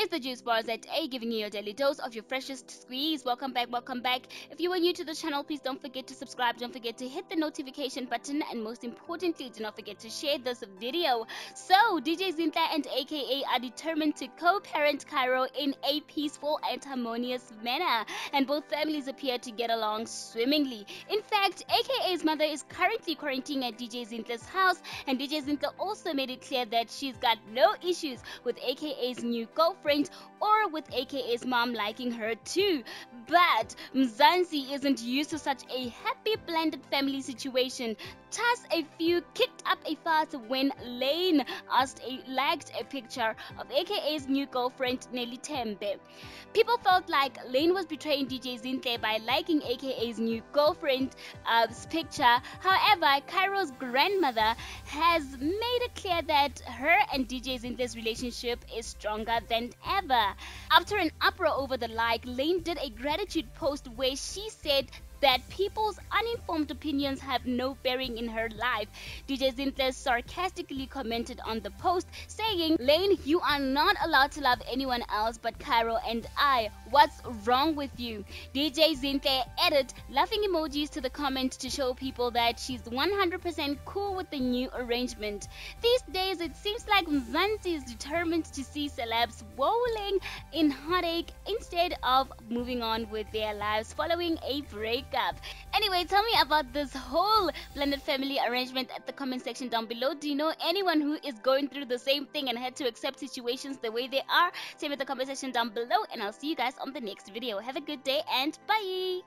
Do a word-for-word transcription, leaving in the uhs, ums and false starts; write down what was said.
It's the Juice Bars at A, giving you your daily dose of your freshest squeeze. Welcome back, welcome back. If you are new to the channel, please don't forget to subscribe, don't forget to hit the notification button, and most importantly, do not forget to share this video. So, D J Zinhle and A K A are determined to co-parent Kairo in a peaceful and harmonious manner, and both families appear to get along swimmingly. In fact, A K A's mother is currently quarantining at D J Zinhle's house, and D J Zinhle also made it clear that she's got no issues with A K A's new girlfriend or with A K A's mom liking her too. But Mzansi isn't used to such a happy blended family situation. Thus, a few kicked up a fuss when Lane asked a liked a picture of A K A's new girlfriend Nelly Tembe. People felt like Lane was betraying D J Zinhle by liking A K A's new girlfriend's uh, picture. However, Kairo's grandmother has made it clear that her and D J Zinhle's relationship is stronger than ever. After an uproar over the like, Lane did a gratitude post where she said that people's uninformed opinions have no bearing in her life. D J Zinhle sarcastically commented on the post, saying, "Lane, you are not allowed to love anyone else but Kairo and I. What's wrong with you?" D J Zinhle added laughing emojis to the comment to show people that she's one hundred percent cool with the new arrangement. These days, it seems like Mzansi is determined to see celebs wallowing in heartache instead of moving on with their lives following a break up. Anyway, tell me about this whole blended family arrangement at the comment section down below. Do you know anyone who is going through the same thing and had to accept situations the way they are? Tell me in the comment section down below, and I'll see you guys on the next video. Have a good day and bye.